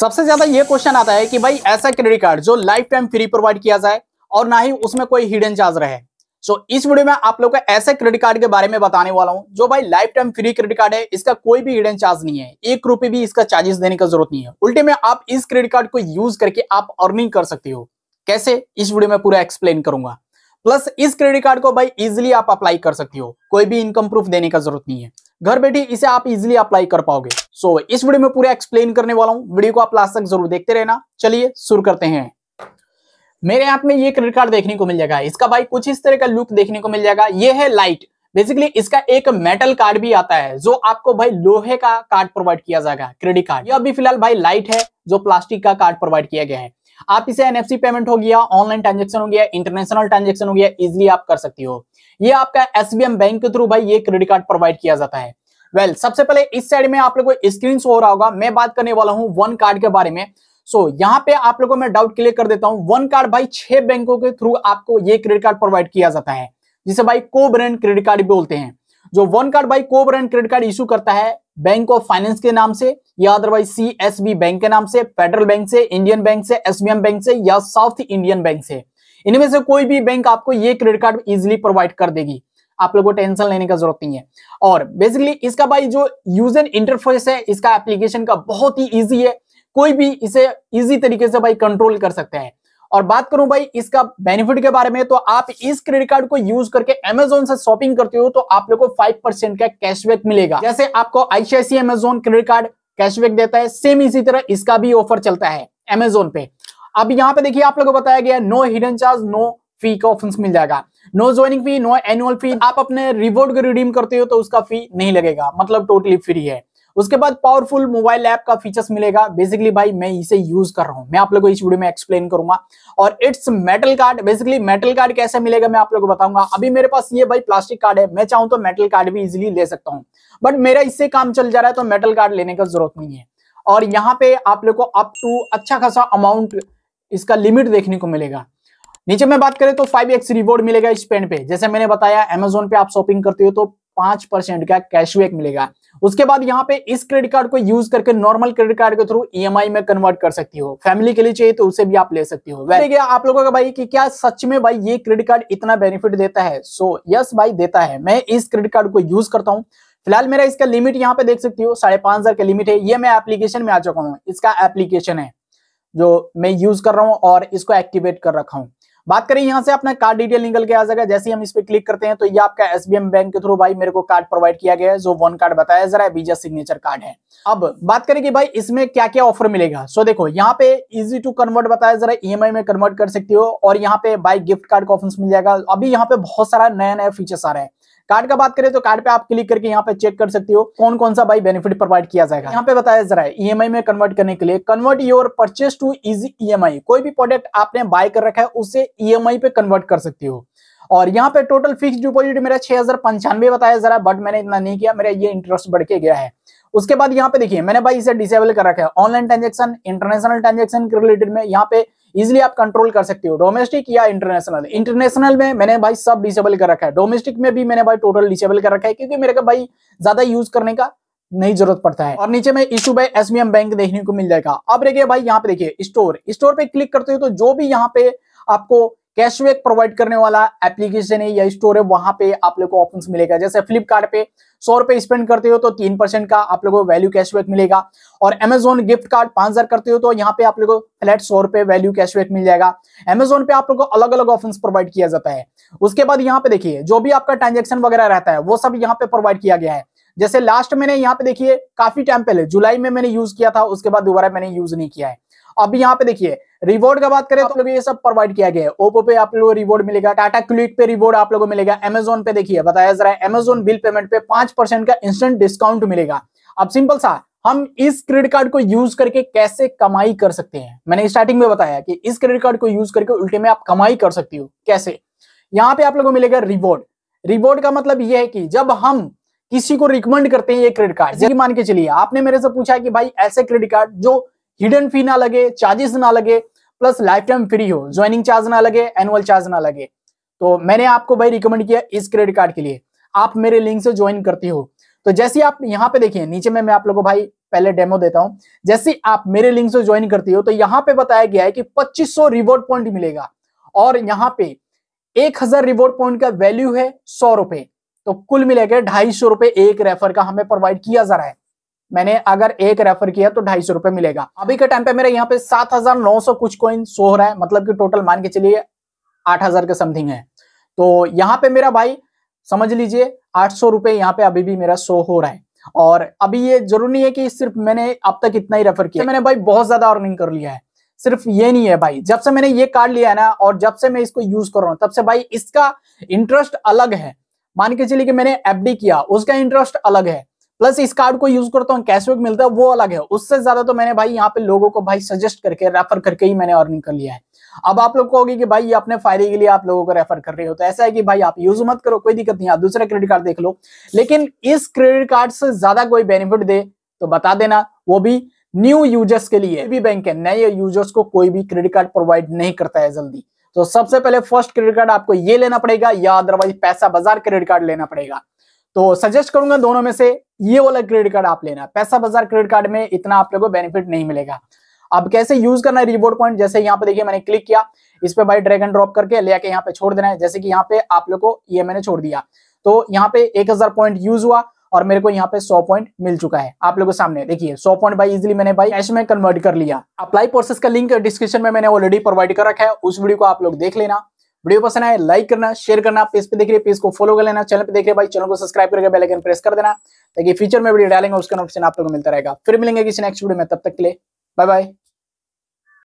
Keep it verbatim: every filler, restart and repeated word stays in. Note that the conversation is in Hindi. सबसे ज्यादा ये क्वेश्चन आता है कि भाई ऐसा क्रेडिट कार्ड जो लाइफ टाइम फ्री प्रोवाइड किया जाए और ना ही उसमें कोई हिडन चार्ज रहे। सो so, इस वीडियो में आप लोग को ऐसे क्रेडिट कार्ड के बारे में बताने वाला हूं जो भाई life time free credit card है। इसका कोई भी हिडन चार्ज नहीं है, एक रुपये भी इसका चार्जेस देने का जरूरत नहीं है। उल्टे में आप इस क्रेडिट कार्ड को यूज करके आप अर्निंग कर सकते हो। कैसे, इस वीडियो में पूरा एक्सप्लेन करूंगा। प्लस इस क्रेडिट कार्ड को भाई इजिली आप अप्लाई कर सकते हो, कोई भी इनकम प्रूफ देने का जरूरत नहीं है, घर बैठे इसे आप इजिली अप्लाई कर पाओगे। सो so, इस वीडियो में पूरा एक्सप्लेन करने वाला हूँ, वीडियो को आप लास्ट तक जरूर देखते रहना। चलिए शुरू करते हैं। मेरे हाथ में ये क्रेडिट कार्ड देखने को मिल जाएगा। इसका भाई कुछ इस तरह का लुक देखने को मिल जाएगा। ये है लाइट। बेसिकली इसका एक मेटल कार्ड भी आता है जो आपको भाई लोहे का कार्ड प्रोवाइड किया जाएगा क्रेडिट कार्ड। ये अभी फिलहाल भाई लाइट है जो प्लास्टिक का कार्ड प्रोवाइड किया गया है। आप इसे एनएफसी पेमेंट हो गया, ऑनलाइन ट्रांजेक्शन हो गया, इंटरनेशनल ट्रांजेक्शन हो गया, इजिली आप कर सकती हो। ये आपका एसबीएम बैंक के थ्रू भाई ये क्रेडिट कार्ड प्रोवाइड किया जाता है। वेल well, सबसे पहले इस साइड में आप लोग को स्क्रीन शो हो रहा होगा। मैं बात करने वाला हूँ वन कार्ड के बारे में। सो so, यहाँ पे आप लोगों को मैं डाउट क्लियर कर देता हूँ। वन कार्ड भाई छह बैंकों के थ्रू आपको ये क्रेडिट कार्ड प्रोवाइड किया जाता है, जिसे भाई को ब्रांड क्रेडिट कार्ड बोलते हैं। जो वन कार्ड भाई को ब्रांड क्रेडिट कार्ड इशू करता है बैंक ऑफ फाइनेंस के नाम से या अदरवाइज सीएसबी बैंक के नाम से, फेडरल बैंक से, इंडियन बैंक से, एसबीएम बैंक से या साउथ इंडियन बैंक से। इनमें से कोई भी बैंक आपको ये क्रेडिट कार्ड इजिली प्रोवाइड कर देगी, आप लोगों को टेंशन लेने का जरूरत नहीं है। और बेसिकली इसका भाई जो यूजर इंटरफेस है इसका एप्लीकेशन का बहुत ही ईजी है, कोई भी इसे इजी तरीके से भाई कंट्रोल कर सकते हैं। और बात करूं भाई इसका बेनिफिट के बारे में, तो आप इस क्रेडिट कार्ड को यूज करके अमेज़न से शॉपिंग करते हो तो आप लोगों को फाइव परसेंट का कैशबैक मिलेगा। जैसे आपको ICICI Amazon credit card cashback देता है, सेम इसी तरह इसका भी ऑफर चलता है अमेज़न पे। अब यहाँ पे देखिए आप लोगों को बताया गया no hidden charge, no fee का ऑप्शन मिल जाएगा। No joining fee, no annual fee. आप अपने रिवॉर्ड को रिडीम करते हो तो उसका फी नहीं लगेगा, मतलब टोटली फ्री है। उसके बाद पावरफुल मोबाइल ऐप का फीचर्स मिलेगा। बेसिकली भाई मैं इसे यूज कर रहा हूं, मैं आप लोगों को इस वीडियो में एक्सप्लेन करूंगा। और it's metal card. Basically metal card कैसे मिलेगा मैं आप लोगों को बताऊंगा। अभी मेरे पास ये भाई प्लास्टिक कार्ड है, मैं चाहूं तो मेटल कार्ड भी इजिली ले सकता हूं, बट मेरा इससे काम चल जा रहा है तो मेटल कार्ड लेने का जरूरत नहीं है। और यहाँ पे आप लोग को अप टू अच्छा खासा अमाउंट इसका लिमिट देखने को मिलेगा। नीचे में बात करें तो फाइव एक्स रिवॉर्ड मिलेगा स्पेंड पे। जैसे मैंने बताया अमेज़न पे आप शॉपिंग करते हो तो पांच परसेंट का कैशबैक मिलेगा। उसके बाद यहाँ पे इस क्रेडिट कार्ड को यूज करके नॉर्मल क्रेडिट कार्ड के थ्रू ईएमआई में कन्वर्ट कर सकती हो। फैमिली के लिए चाहिए तो उसे भी आप ले सकती हो। वैसे आप लोगों का भाई कि क्या सच में भाई ये क्रेडिट कार्ड इतना बेनिफिट देता है? सो यस भाई देता है। मैं इस क्रेडिट कार्ड को यूज करता हूँ। फिलहाल मेरा इसका लिमिट यहाँ पे देख सकती हो, साढ़े पांच हजार का लिमिट है। ये मैं एप्लीकेशन में आ चुका हूँ, इसका एप्लीकेशन है जो मैं यूज कर रहा हूँ और इसको एक्टिवेट कर रखा हूँ। बात करें यहाँ से अपना कार्ड डिटेल निकल के आ जाएगा। जैसे हम इस पे क्लिक करते हैं तो ये आपका एसबीएम बैंक के थ्रू भाई मेरे को कार्ड प्रोवाइड किया गया है, जो वन कार्ड बताया जरा बीजा सिग्नेचर कार्ड है। अब बात करें कि भाई इसमें क्या क्या ऑफर मिलेगा। सो देखो यहाँ पे इजी टू कन्वर्ट बताया जरा, ईएमआई में कन्वर्ट कर सकती हो। और यहाँ पे बाई गिफ्ट कार्ड का ऑप्शन मिल जाएगा। अभी यहाँ पे बहुत सारा नया नया फीचर्स आ रहा है। कार्ड का बात करें तो कार्ड पे आप क्लिक करके यहाँ पे चेक कर सकते हो कौन कौन सा भाई बेनिफिट प्रोवाइड किया जाएगा। यहाँ पे बताया जरा ईएमआई में कन्वर्ट करने के लिए, convert your purchase to easy EMI. कोई भी प्रोडक्ट आपने बाय कर रखा है उसे ईएमआई पे कन्वर्ट कर सकते हो। और यहाँ पे टोटल फिक्स डिपोजिट मेरा छह हजार पंचानवे बताया जरा, बट मैंने इतना नहीं किया, मेरा ये इंटरेस्ट बढ़ के गया है। उसके बाद यहाँ पे देखिए मैंने भाई इसे डिसेबल कर रखा है। ऑनलाइन ट्रांजेक्शन, इंटरनेशनल ट्रांजेक्शन के रिलेटेड में यहाँ पे इजिली आप कंट्रोल कर सकते हो, डोमेस्टिक या इंटरनेशनल। इंटरनेशनल में मैंने भाई सब डिसेबल कर रखा है, डोमेस्टिक में भी मैंने भाई टोटल डिसेबल कर रखा है क्योंकि मेरे को भाई ज्यादा यूज करने का नहीं जरूरत पड़ता है। और नीचे में इशू बाय एसबीएम बैंक देखने को मिल जाएगा। अब देखिए भाई यहाँ पे देखिए स्टोर, स्टोर पे क्लिक करते हो तो जो भी यहाँ पे आपको कैशबैक प्रोवाइड करने वाला एप्लीकेशन है या स्टोर है वहां पे आप लोग को ऑप्शन मिलेगा। जैसे फ्लिपकार्ट पे सौ रुपए स्पेंड करते हो तो तीन परसेंट का आप लोगों को वैल्यू कैशबैक मिलेगा। और अमेज़न गिफ्ट कार्ड पांच हजार करते हो तो यहाँ पे आप लोगों को फ्लैट सौ रुपए वैल्यू कैशबैक मिल जाएगा। अमेज़न पे आप लोगों को अलग अलग ऑप्शन प्रोवाइड किया जाता है। उसके बाद यहाँ पे देखिए जो भी आपका ट्रांजेक्शन वगैरह रहता है वो सब यहाँ पे प्रोवाइड किया गया है। जैसे लास्ट मैंने यहाँ पे देखिए काफी टाइम पहले जुलाई में मैंने यूज किया था, उसके बाद दोबारा मैंने यूज नहीं किया है। अभी यहाँ पे देखिए रिवॉर्ड का बात करें तो लोग ये सब प्रोवाइड किया गया है। ओप्पो पे आप लोगों को रिवॉर्ड मिलेगा, टाटा क्लिक पे रिवॉर्ड आप लोगों को मिलेगा। अमेज़न पे देखिए बताया जरा अमेज़न बिल पेमेंट पे पांच परसेंट का इंस्टेंट डिस्काउंट मिलेगा। अब सिंपल सा हम इस क्रेडिट कार्ड को यूज करके कैसे कमाई कर सकते हैं। मैंने स्टार्टिंग में बताया कि इस क्रेडिट कार्ड को यूज करके उल्टे में आप कमाई कर सकती हो। कैसे, यहाँ पे आप लोगों को मिलेगा रिवॉर्ड। रिवॉर्ड का मतलब यह है कि जब हम किसी को रिकमेंड करते हैं ये क्रेडिट कार्ड, जैसे मान के चलिए आपने मेरे से पूछा कि भाई ऐसे क्रेडिट कार्ड जो हिडन फी ना लगे, चार्जेस ना लगे, प्लस लाइफ टाइम फ्री हो, ज्वाइनिंग चार्ज ना लगे, एनुअल चार्ज ना लगे, तो मैंने आपको भाई रिकमेंड किया इस क्रेडिट कार्ड के लिए। आप मेरे लिंक से ज्वाइन करते हो तो जैसे आप यहाँ पे देखिए नीचे में मैं आप लोगों को भाई पहले डेमो देता हूं। जैसे आप मेरे लिंक से ज्वाइन करती हो तो यहाँ पे बताया गया है कि पच्चीस सौ रिवॉर्ड पॉइंट मिलेगा और यहाँ पे एक हज़ार रिवॉर्ड पॉइंट का वैल्यू है सौ रुपए, तो कुल मिलेगा ढाई सौ रुपए एक रेफर का हमें प्रोवाइड किया जा रहा है। मैंने अगर एक रेफर किया तो ढाई सौ रुपए मिलेगा। अभी के टाइम पे मेरे यहाँ पे सात हजार नौ सौ कुछ कॉइन शो हो रहा है, मतलब कि टोटल मान के चलिए आठ हजार के समथिंग है। तो यहाँ पे मेरा भाई समझ लीजिए आठ सौ रुपए यहाँ पे अभी भी मेरा शो हो रहा है। और अभी ये जरूरी नहीं है कि सिर्फ मैंने अब तक इतना ही रेफर किया, मैंने भाई बहुत ज्यादा अर्निंग कर लिया है। सिर्फ ये नहीं है भाई, जब से मैंने ये कार्ड लिया है ना और जब से मैं इसको यूज कर रहा हूँ तब से भाई इसका इंटरेस्ट अलग है। मान के चलिए कि मैंने एफडी किया, उसका इंटरेस्ट अलग है, प्लस इस कार्ड को यूज करता हूँ कैशबैक मिलता है वो अलग है। उससे ज्यादा तो मैंने भाई यहाँ पे लोगों को भाई सजेस्ट करके रेफर करके ही मैंने अर्निंग कर लिया है। अब आप लोग कहोगे कि भाई ये अपने फायदे के लिए आप लोगों को रेफर कर रहे हो, तो ऐसा है कि भाई आप यूज मत करो, कोई दिक्कत नहीं, आप दूसरा क्रेडिट कार्ड देख लो, लेकिन इस क्रेडिट कार्ड से ज्यादा कोई बेनिफिट दे तो बता देना, वो भी न्यू यूजर्स के लिए। भी बैंक के नए यूजर्स को कोई भी क्रेडिट कार्ड प्रोवाइड नहीं करता है जल्दी। तो सबसे पहले फर्स्ट क्रेडिट कार्ड आपको ये लेना पड़ेगा या अदरवाइज पैसा बाजार क्रेडिट कार्ड लेना पड़ेगा। तो सजेस्ट करूंगा दोनों में से ये वाला क्रेडिट कार्ड आप लेना। पैसा बाजार क्रेडिट कार्ड में इतना आप लोगों को बेनिफिट नहीं मिलेगा। अब कैसे यूज करना है रिवॉर्ड पॉइंट, जैसे यहाँ पे देखिए मैंने क्लिक किया इस पे भाई ड्रैग एंड ड्रॉप करके ले आके यहाँ पे छोड़ देना है। जैसे कि यहाँ पे आप लोग को ये मैंने छोड़ दिया तो यहाँ पे एक हजार पॉइंट यूज हुआ और मेरे को यहाँ पे सौ पॉइंट मिल चुका है। आप लोगों के सामने देखिए सौ पॉइंट भाई इजिली मैंने भाई कैश में कन्वर्ट कर लिया। अप्लाई प्रोसेस का लिंक डिस्क्रिप्शन में मैंने ऑलरेडी प्रोवाइड कर रखा है, उस वीडियो को आप लोग देख लेना। वीडियो पसंद आए लाइक करना, शेयर करना, पेज पे देख रहे पेज को फॉलो कर लेना, चैनल पे देख रहे भाई चैनल को सब्सक्राइब करके बेल आइकन प्रेस कर देना ताकि फ्यूचर में वीडियो डालेंगे उसका नोटिफिकेशन आप लोगों को मिलता रहेगा। फिर मिलेंगे किसी नेक्स्ट वीडियो में, तब तक के लिए बाय बाय।